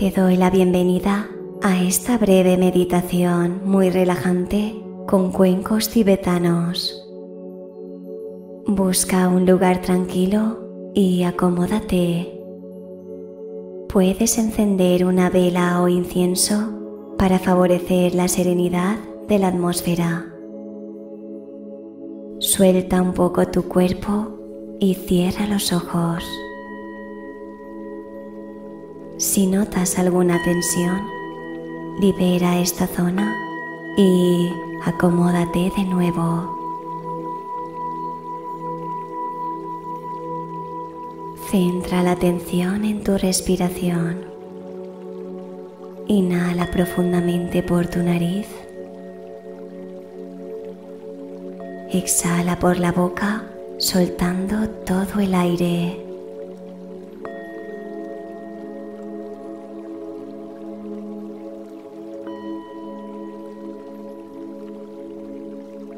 Te doy la bienvenida a esta breve meditación muy relajante con cuencos tibetanos. Busca un lugar tranquilo y acomódate. Puedes encender una vela o incienso para favorecer la serenidad de la atmósfera. Suelta un poco tu cuerpo y cierra los ojos. Si notas alguna tensión, libera esta zona y acomódate de nuevo. Centra la atención en tu respiración. Inhala profundamente por tu nariz. Exhala por la boca, soltando todo el aire.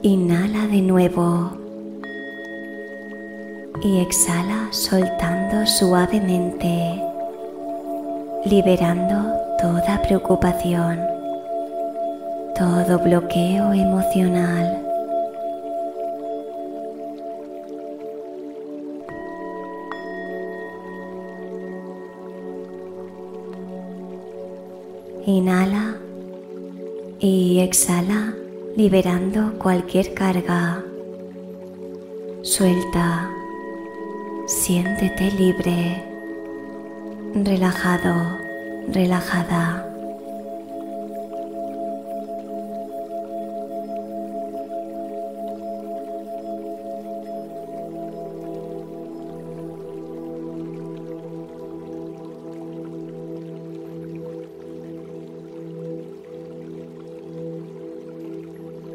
Inhala de nuevo y exhala soltando suavemente, liberando toda preocupación, todo bloqueo emocional. Inhala y exhala, liberando cualquier carga. Suelta. Siéntete libre, relajado, relajada.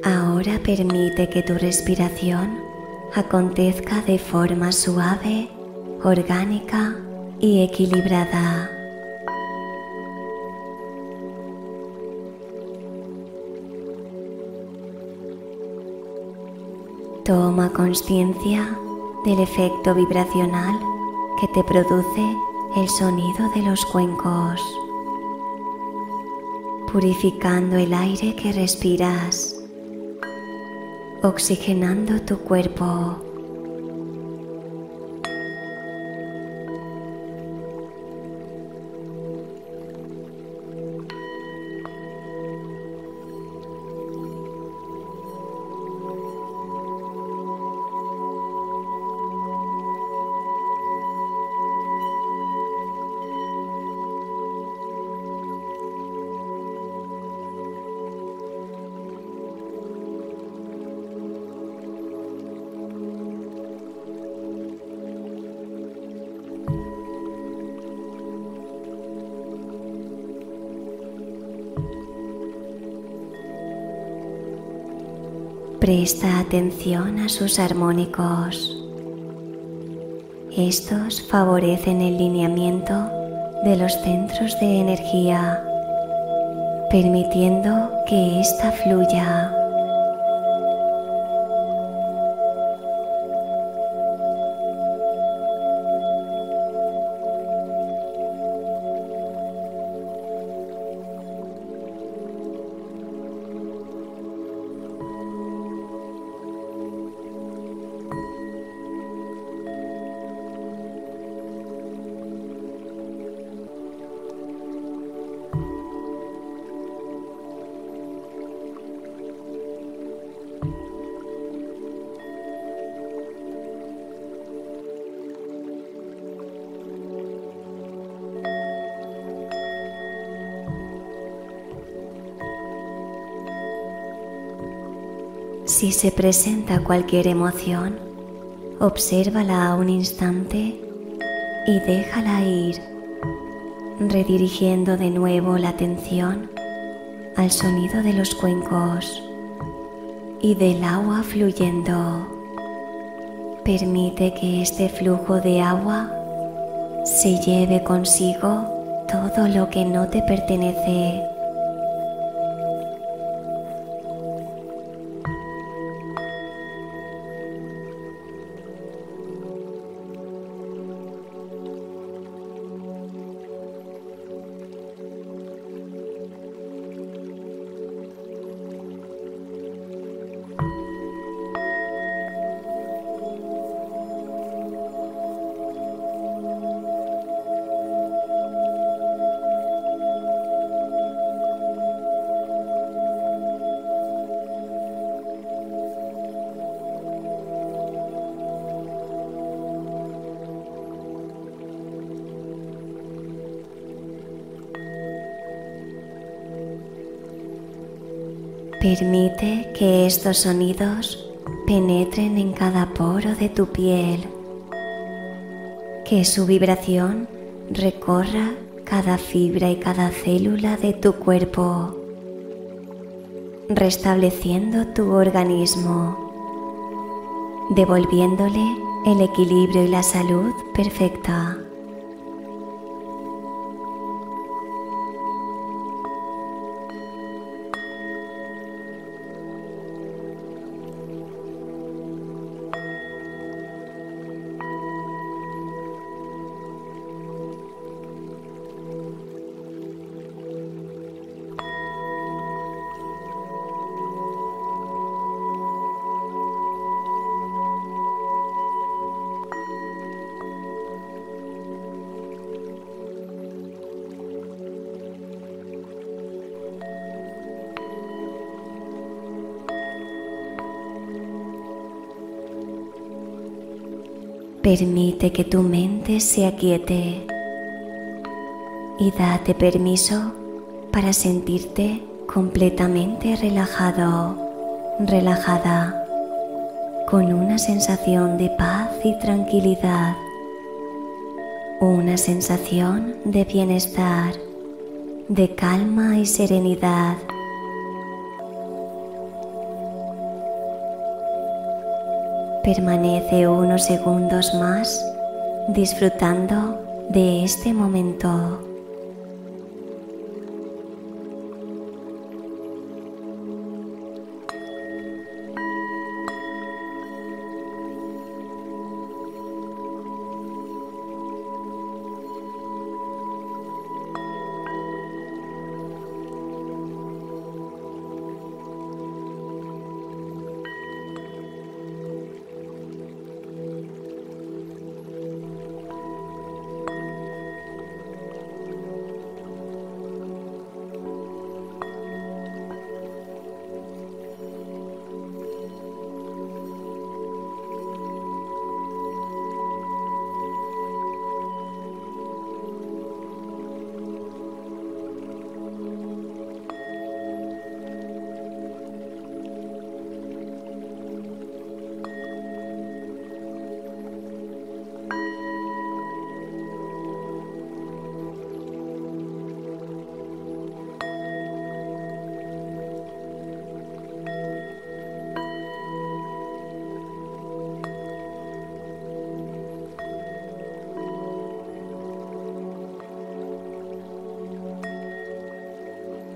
Ahora permite que tu respiración acontezca de forma suave, orgánica y equilibrada. Toma conciencia del efecto vibracional que te produce el sonido de los cuencos, purificando el aire que respiras, oxigenando tu cuerpo. Presta atención a sus armónicos. Estos favorecen el lineamiento de los centros de energía, permitiendo que ésta fluya. Si se presenta cualquier emoción, obsérvala un instante y déjala ir, redirigiendo de nuevo la atención al sonido de los cuencos y del agua fluyendo. Permite que este flujo de agua se lleve consigo todo lo que no te pertenece. Permite que estos sonidos penetren en cada poro de tu piel, que su vibración recorra cada fibra y cada célula de tu cuerpo, restableciendo tu organismo, devolviéndole el equilibrio y la salud perfecta. Permite que tu mente se aquiete y date permiso para sentirte completamente relajado, relajada, con una sensación de paz y tranquilidad, una sensación de bienestar, de calma y serenidad. Permanece unos segundos más disfrutando de este momento.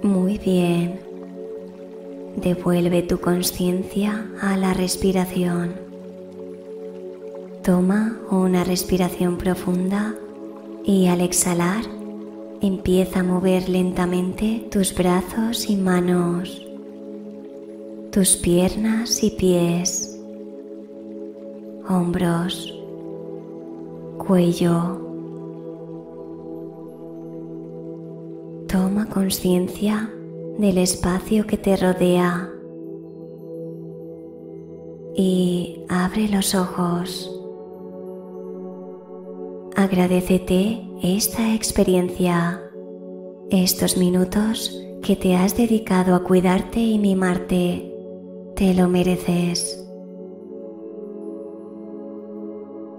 Muy bien, devuelve tu conciencia a la respiración. Toma una respiración profunda y al exhalar empieza a mover lentamente tus brazos y manos, tus piernas y pies, hombros, cuello. Toma conciencia del espacio que te rodea y abre los ojos. Agradécete esta experiencia, estos minutos que te has dedicado a cuidarte y mimarte. Te lo mereces.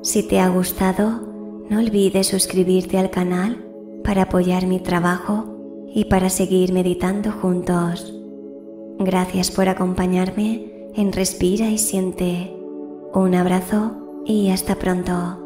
Si te ha gustado, no olvides suscribirte al canal para apoyar mi trabajo y para seguir meditando juntos. Gracias por acompañarme en Respira y Siente. Un abrazo y hasta pronto.